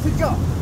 off we go.